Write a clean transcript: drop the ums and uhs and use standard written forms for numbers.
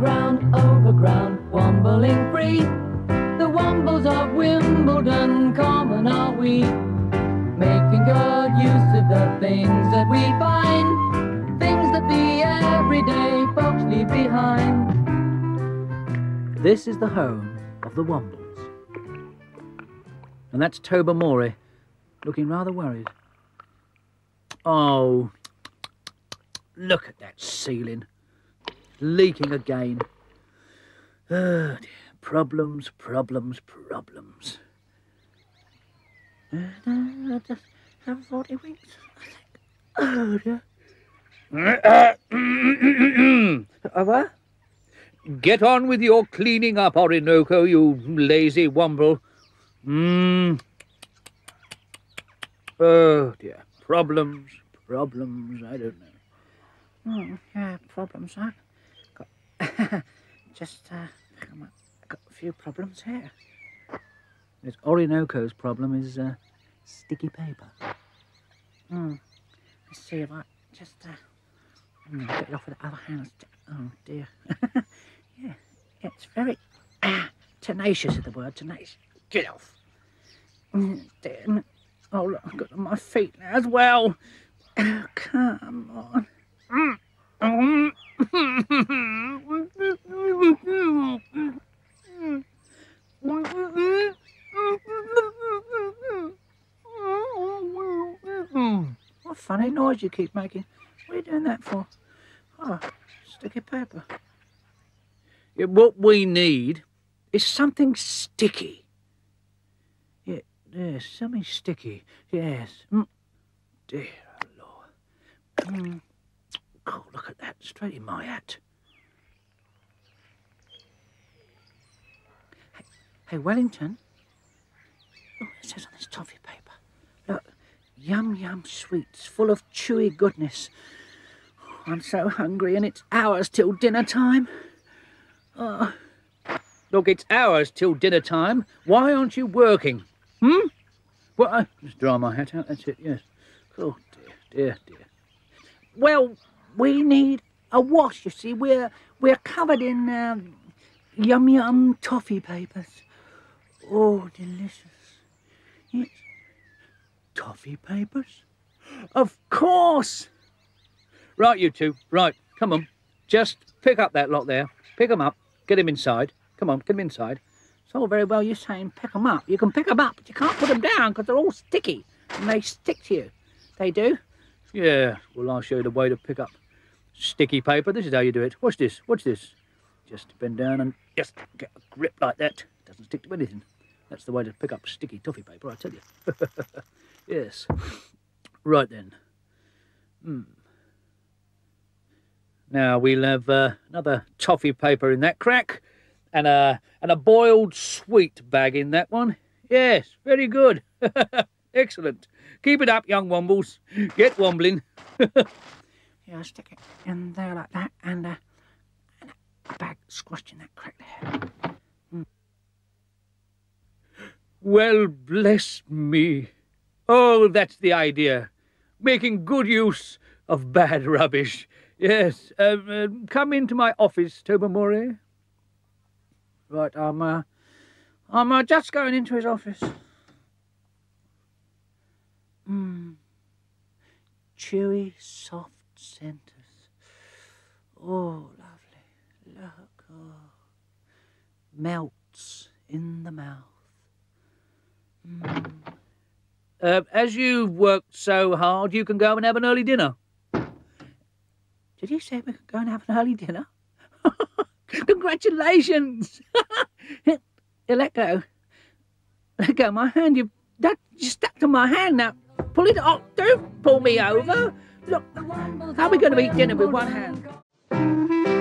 overground, wombling free. The Wombles of Wimbledon, common are we, making good use of the things that we find, things that the everyday folks leave behind. This is the home of the Wombles. And that's Tobermory, looking rather worried. Oh, look at that ceiling. Leaking again. Oh, dear. Problems, problems, problems. I just have 40 weeks. Oh, dear. What? Get on with your cleaning up, Orinoco, you lazy Womble. Oh, dear. Problems, problems, I don't know. Oh, yeah, problems, huh? I've got a few problems here. It's Orinoco's problem is sticky paper. Let's see if I just get it off with the other hand. Oh dear. Yeah, it's very tenacious is the word, tenacious. Get off. Oh look, I've got it on my feet now as well. Oh, come on. What funny noise you keep making. What are you doing that for? Oh, sticky paper. Yeah, what we need is something sticky. Yeah, yes, something sticky. Yes. Dear Lord. Oh, look at that, straight in my hat. Hey, Wellington. Oh, it says on this toffee paper. Look, yum yum sweets, full of chewy goodness. Oh, I'm so hungry and it's hours till dinner time. Oh. Look, it's hours till dinner time. Why aren't you working? Well, I just dry my hat out, that's it, yes. Oh, dear, dear, dear. Well, we need a wash, you see. We're covered in yum-yum toffee papers. Oh, delicious. It's toffee papers? Of course! Right, you two. Right, come on. Just pick up that lot there. Pick them up. Get them inside. Come on, get them inside. It's all very well you saying pick them up. You can pick them up, but you can't put them down because they're all sticky and they stick to you. They do. Yeah, well, I'll show you the way to pick up sticky paper. This is how you do it. Watch this, watch this. Just bend down and just get a grip like that. Doesn't stick to anything. That's the way to pick up sticky toffee paper, I tell you. Yes. Right then. Now we'll have another toffee paper in that crack and a boiled sweet bag in that one. Yes, very good. Excellent. Keep it up, young Wombles. Get wombling. Yeah, I'll stick it in there like that and a bag squashed in that crack there. Well, bless me. Oh, that's the idea. Making good use of bad rubbish. Yes, come into my office, Tobermory. Right, I'm just going into his office. Chewy, soft centres. Oh, lovely. Look, oh. Melts in the mouth. As you've worked so hard, you can go and have an early dinner. Did he say we could go and have an early dinner? Congratulations! Let go. Let go of my hand. You stuck to my hand now. Pull it off, don't pull me over. Look, how are we going to eat dinner with one hand?